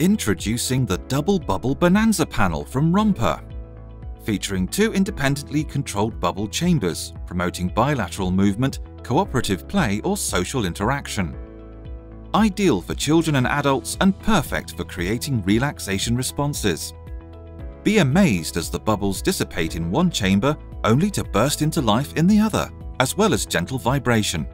Introducing the Double Bubble Bonanza Panel from Rompa. Featuring two independently controlled bubble chambers, promoting bilateral movement, cooperative play or social interaction. Ideal for children and adults and perfect for creating relaxation responses. Be amazed as the bubbles dissipate in one chamber only to burst into life in the other, as well as gentle vibration.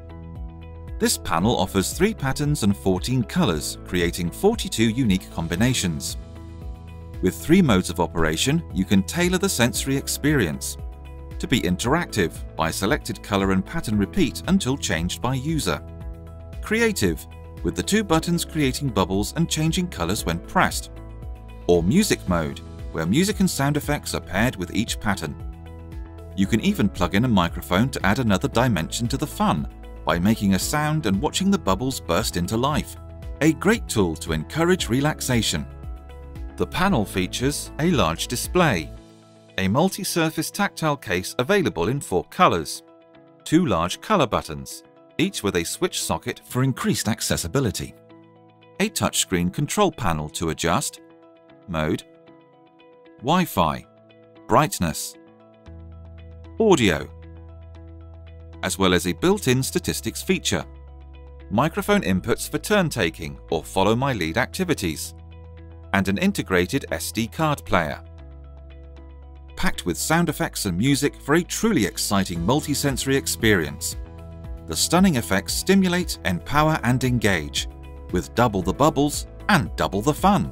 This panel offers 3 patterns and 14 colors, creating 42 unique combinations. With 3 modes of operation, you can tailor the sensory experience. To be interactive, buy selected color and pattern repeat until changed by user. Creative, with the 2 buttons creating bubbles and changing colors when pressed. Or music mode, where music and sound effects are paired with each pattern. You can even plug in a microphone to add another dimension to the fun by making a sound and watching the bubbles burst into life. A great tool to encourage relaxation. The panel features a large display, a multi-surface tactile case available in 4 colors, 2 large color buttons, each with a switch socket for increased accessibility, a touchscreen control panel to adjust mode, Wi-Fi, brightness, audio, as well as a built-in statistics feature, microphone inputs for turn-taking or follow my lead activities, and an integrated SD card player. Packed with sound effects and music for a truly exciting multisensory experience. The stunning effects stimulate, empower and engage, with double the bubbles and double the fun.